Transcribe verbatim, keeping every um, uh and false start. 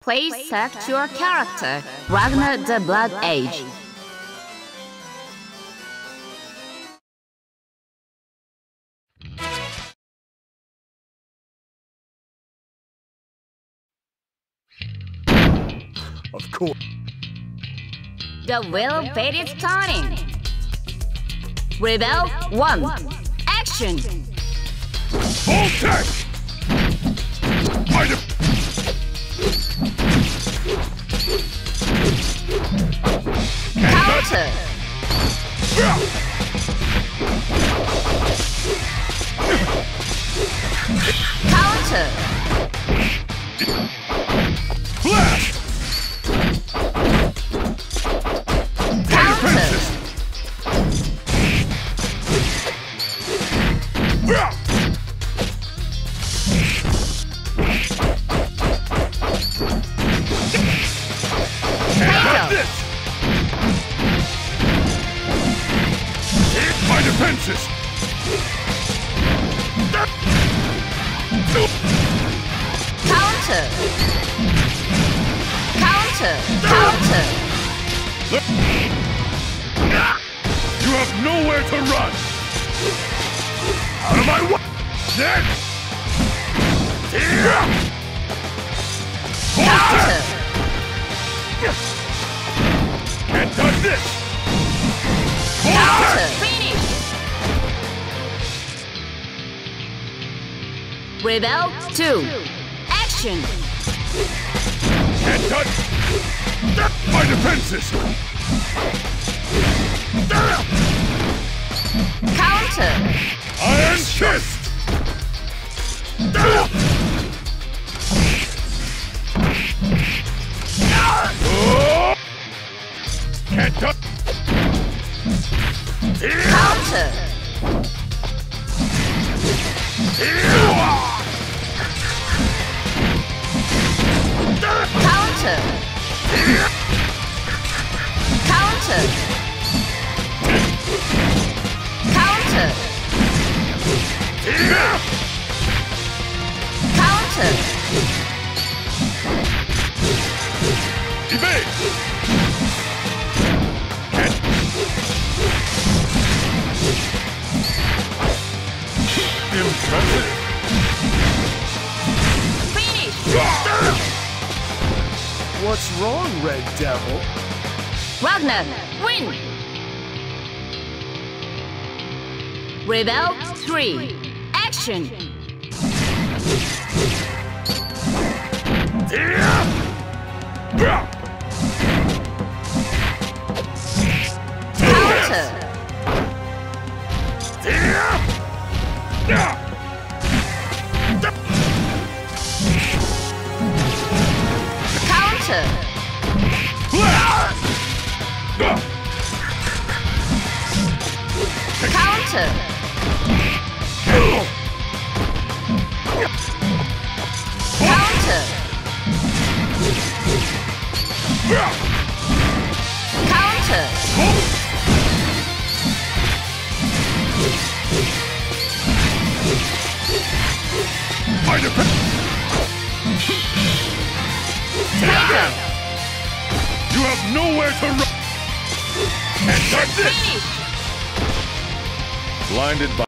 Please select your character, Ragnar the Blood Mage. Of course. The wheel fate is turning. Rebel one. Action! Full tank! Might have... Counter! Counter! Flash! Rebel two. Action! Can't touch my defenses! Counter! Iron Fist! Can't touch! Counter! Counter! Counter! Counter! Counter! Evade! Impressive! Finish! What's wrong, Red Devil? Ragnar, win! Rebel three. Action! Counter! Counter! Counter! Counter! Fight a pet! Counter! You have nowhere to run! And that's it! Blinded by...